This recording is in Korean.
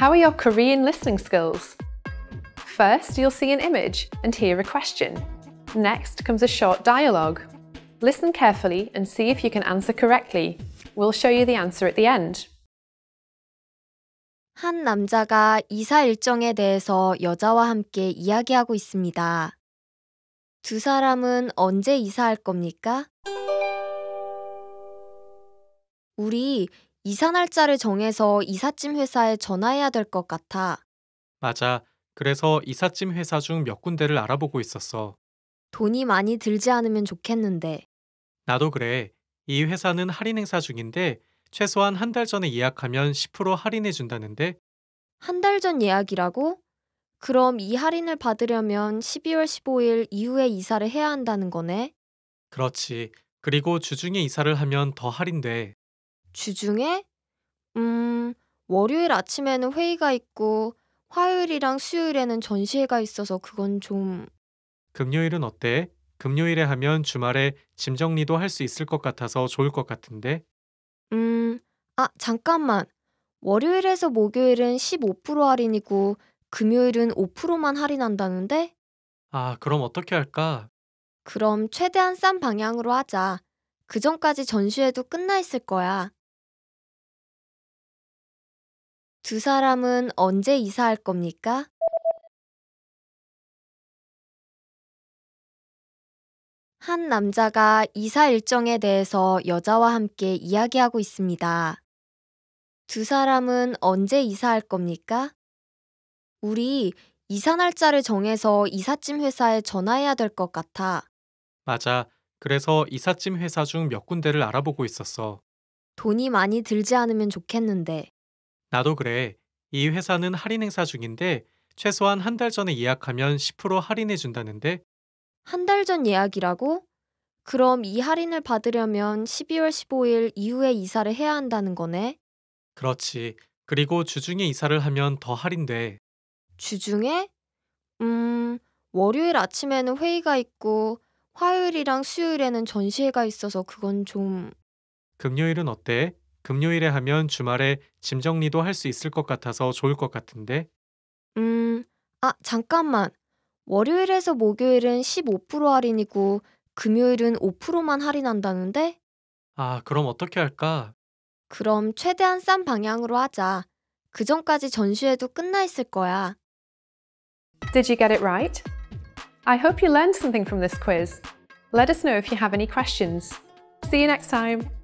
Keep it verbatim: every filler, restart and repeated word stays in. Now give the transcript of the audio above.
How are your Korean listening skills? First, you'll see an image and hear a question. Next comes a short dialogue. Listen carefully and see if you can answer correctly. We'll show you the answer at the end. 한 남자가 이사 일정에 대해서 여자와 함께 이야기하고 있습니다. 두 사람은 언제 이사할 겁니까? 우리 이사 날짜를 정해서 이삿짐 회사에 전화해야 될 것 같아. 맞아. 그래서 이삿짐 회사 중 몇 군데를 알아보고 있었어. 돈이 많이 들지 않으면 좋겠는데. 나도 그래. 이 회사는 할인 행사 중인데 최소한 한 달 전에 예약하면 십 퍼센트 할인해준다는데. 한 달 전 예약이라고? 그럼 이 할인을 받으려면 십이월 십오일 이후에 이사를 해야 한다는 거네? 그렇지. 그리고 주중에 이사를 하면 더 할인돼. 주중에? 음, 월요일 아침에는 회의가 있고 화요일이랑 수요일에는 전시회가 있어서 그건 좀... 금요일은 어때? 금요일에 하면 주말에 짐 정리도 할 수 있을 것 같아서 좋을 것 같은데? 음, 아, 잠깐만. 월요일에서 목요일은 십오 퍼센트 할인이고 금요일은 오 퍼센트만 할인한다는데? 아, 그럼 어떻게 할까? 그럼 최대한 싼 방향으로 하자. 그 전까지 전시회도 끝나 있을 거야. 두 사람은 언제 이사할 겁니까? 한 남자가 이사 일정에 대해서 여자와 함께 이야기하고 있습니다. 두 사람은 언제 이사할 겁니까? 우리 이사 날짜를 정해서 이삿짐 회사에 전화해야 될 것 같아. 맞아. 그래서 이삿짐 회사 중 몇 군데를 알아보고 있었어. 돈이 많이 들지 않으면 좋겠는데. 나도 그래. 이 회사는 할인 행사 중인데 최소한 한 달 전에 예약하면 십 퍼센트 할인해준다는데. 한 달 전 예약이라고? 그럼 이 할인을 받으려면 십이월 십오일 이후에 이사를 해야 한다는 거네? 그렇지. 그리고 주중에 이사를 하면 더 할인돼. 주중에? 음, 월요일 아침에는 회의가 있고 화요일이랑 수요일에는 전시회가 있어서 그건 좀... 금요일은 어때? 금요일에 하면 주말에 짐 정리도 할 수 있을 것 같아서 좋을 것 같은데? 음, 아, 잠깐만. 월요일에서 목요일은 십오 퍼센트 할인이고 금요일은 오 퍼센트만 할인한다는데? 아, 그럼 어떻게 할까? 그럼 최대한 싼 방향으로 하자. 그 전까지 전시회도 끝나 있을 거야. Did you get it right? I hope you learned something from this quiz. Let us know if you have any questions. See you next time!